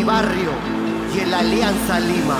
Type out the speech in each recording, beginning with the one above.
mi barrio y en la Alianza Lima.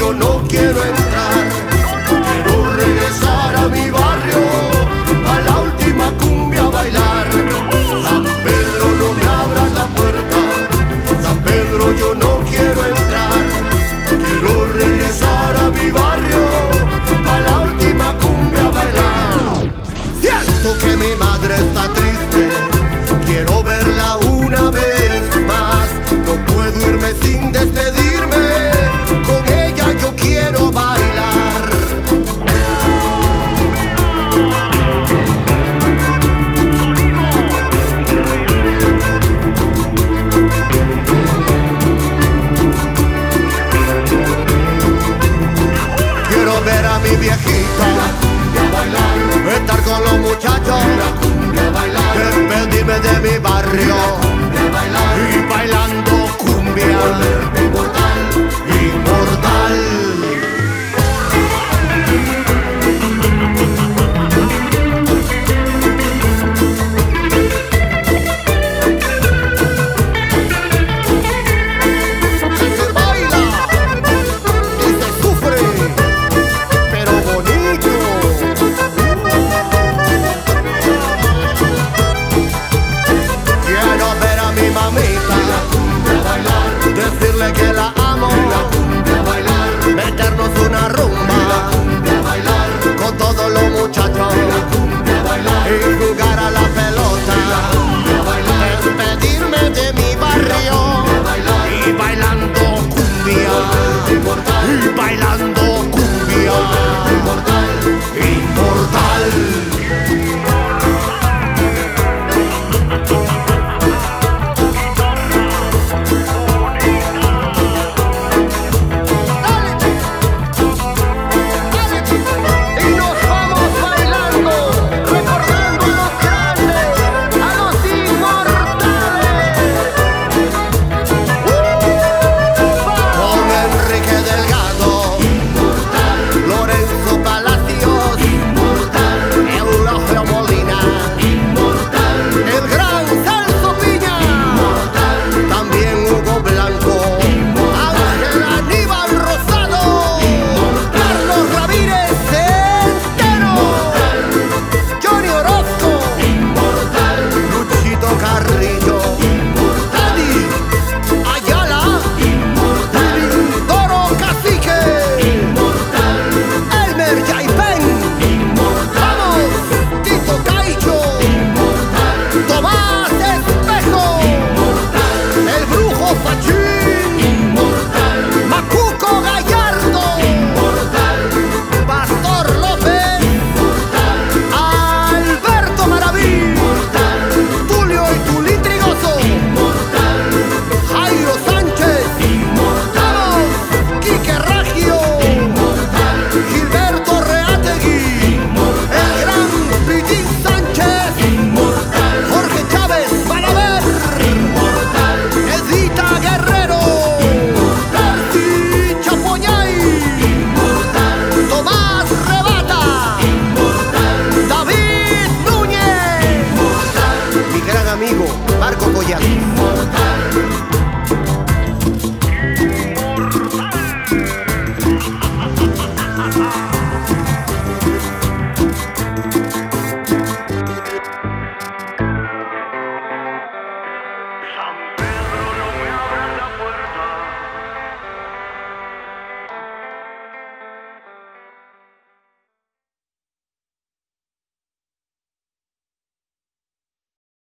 Yo no quiero entrar, quiero regresar a mi barrio, a la última cumbia a bailar. San Pedro, no me abras la puerta, San Pedro, yo no quiero entrar, quiero regresar a mi barrio, a la última cumbia a bailar. Siento que mi madre está triste, quiero verla una vez más, no puedo irme sin despedirme. Yo quiero bailar. Quiero ver a mi viejita bailar, estar con los muchachos, despedirme de mi barrio y bailando cumbia.